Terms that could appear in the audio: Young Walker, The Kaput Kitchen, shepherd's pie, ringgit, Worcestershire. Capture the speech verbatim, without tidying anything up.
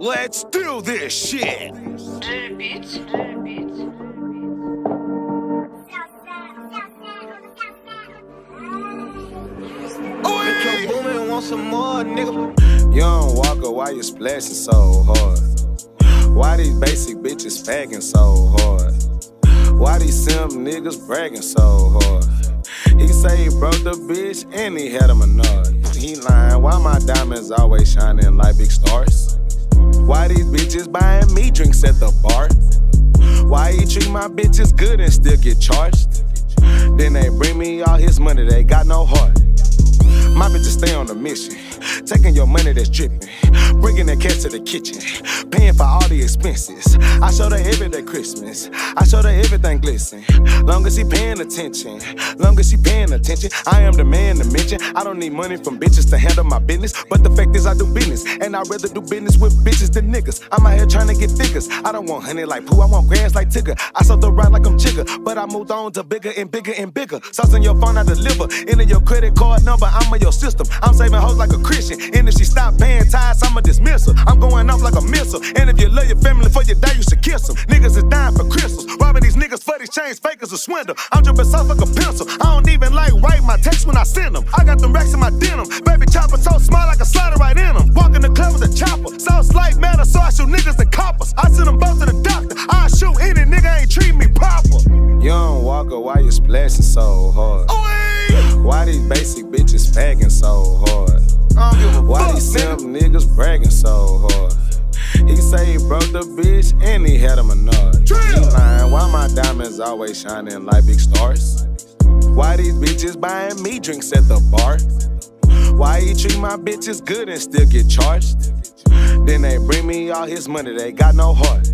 Let's do this shit! Repeat, repeat. Make your woman want some more, nigga. Young Walker, why you splashing so hard? Why these basic bitches fagging so hard? Why these simp niggas bragging so hard? He say he broke the bitch and he had a Menard. He lying, why my diamonds always shining like big stars? Why these bitches buying me drinks at the bar? Why he treat my bitches good and still get charged? Then they bring me all his money, they got no heart. My bitches stay on the mission, taking your money that's dripping, bringing that cash to the kitchen, paying for all the expenses. I showed her everything Christmas, I showed her everything glisten. Long as she paying attention, long as she paying attention. I am the man to mention. I don't need money from bitches to handle my business, but the fact is I do business, and I'd rather do business with bitches than niggas. I'm out here trying to get thickers. I don't want honey like poo, I want grands like Tigger. I sold the ride like I'm Chigger, but I moved on to bigger and bigger and bigger. Saucing your phone, I deliver, into your credit card number, I'm in your system. I'm saving hoes like a Christian, and if she stop paying tithes, I'ma dismiss her. I'm going off like a missile, and if you love your family before you die, you should kiss them. Niggas is dying for crystals, robbing these niggas for these chains, fakers a swindle. I'm dripping soft like a pencil, I don't even like write my text when I send them. I got them racks in my denim, baby chopper so small I can slide it right in them. Walking the club with a chopper, sauce like matter, so I shoot niggas and coppers. I send them both to the doctor, I shoot any nigga ain't treat me proper. Young Walker, why you splashing so hard? Oy! Why these basic bitches fagging so hard? Why these simp niggas bragging so hard? He say he broke the bitch and he had a Menard. He lying, why my diamonds always shining like big stars? Why these bitches buying me drinks at the bar? Why he treat my bitches good and still get charged? Then they bring me all his money, they got no heart.